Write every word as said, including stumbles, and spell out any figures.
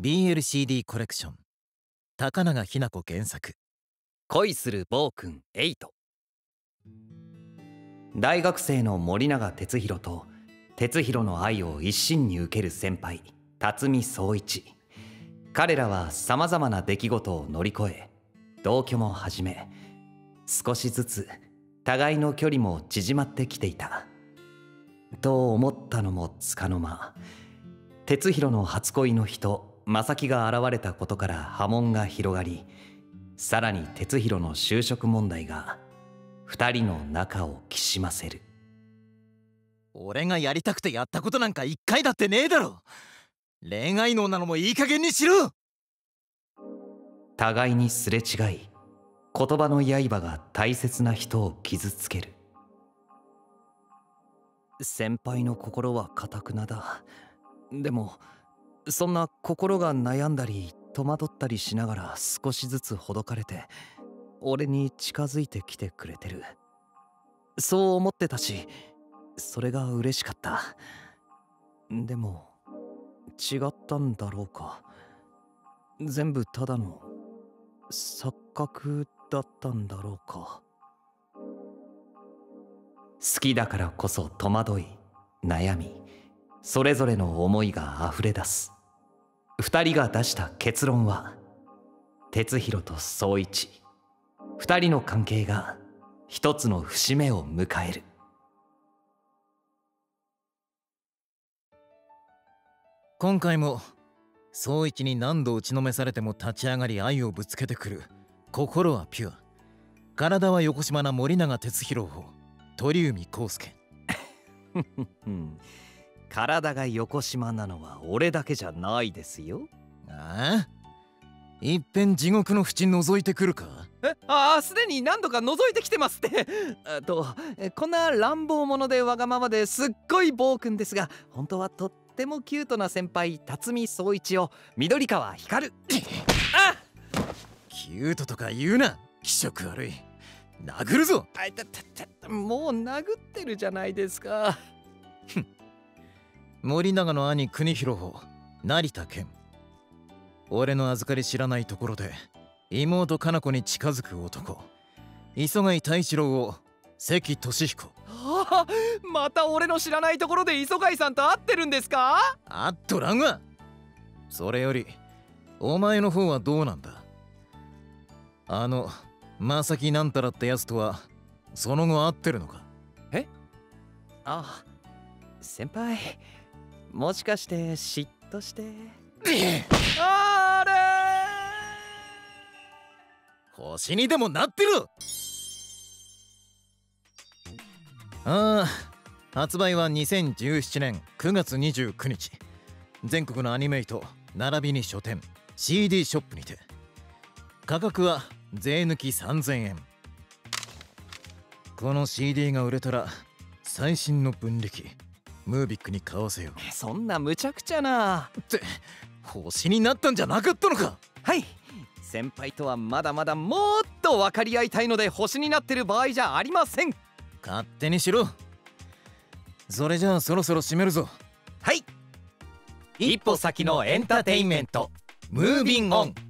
ビーエルシーディー コレクション高永日奈子原作恋する暴君エイト。大学生の森永哲弘と哲弘の愛を一身に受ける先輩辰巳宗一、彼らはさまざまな出来事を乗り越え同居も始め、少しずつ互いの距離も縮まってきていたと思ったのもつかの間、哲弘の初恋の人正木が現れたことから波紋が広がり、さらに哲弘の就職問題がふたりの仲をきしませる。俺がやりたくてやったことなんか一回だってねえだろ。恋愛能なのもいい加減にしろ。互いにすれ違い、言葉の刃が大切な人を傷つける。先輩の心は固くなだ。でもそんな心が悩んだり戸惑ったりしながら少しずつほどかれて俺に近づいてきてくれてる、そう思ってたし、それが嬉しかった。でも違ったんだろうか。全部ただの錯覚だったんだろうか。好きだからこそ戸惑い、悩み、それぞれの思いが溢れ出す。ふたりが出した結論は、哲弘と宗一、ふたりの関係が一つの節目を迎える。今回も宗一に何度打ちのめされても立ち上がり愛をぶつけてくる、心はピュア、体は横島な森永哲弘を鳥海浩介。体が横島なのは俺だけじゃないですよ。ああ、いっぺん地獄の淵覗いてくるか。え、ああ、すでに何度か覗いてきてますって。あと、こんな乱暴者でわがままですっごい暴君ですが、本当はとってもキュートな先輩辰巳宗一を緑川光る。あキュートとか言うな、気色悪い。殴るぞ。あいたたた、もう殴ってるじゃないですか。ふん森永の兄国広を成田健、俺の預かり知らないところで妹かな子に近づく男磯貝太一郎を関俊彦。はあ、また俺の知らないところで磯貝さんと会ってるんですか。あっとらんわ。それよりお前の方はどうなんだ。あの正木なんたらってやつとはその後会ってるのか。え、ああ先輩、もしかして嫉妬して。あれ星にでもなってる。ああ、発売はにせんじゅうななねんくがつにじゅうくにち、全国のアニメイト並びに書店 シーディー ショップにて、価格は税抜きさんぜんえん。この シーディー が売れたら最新の分力ムービックに買わせよう。そんな無茶苦茶な。って星になったんじゃなかったのか。はい、先輩とはまだまだもっと分かり合いたいので、星になってる場合じゃありません。勝手にしろ。それじゃあそろそろ締めるぞ。はい、一歩先のエンターテインメントムービングオン。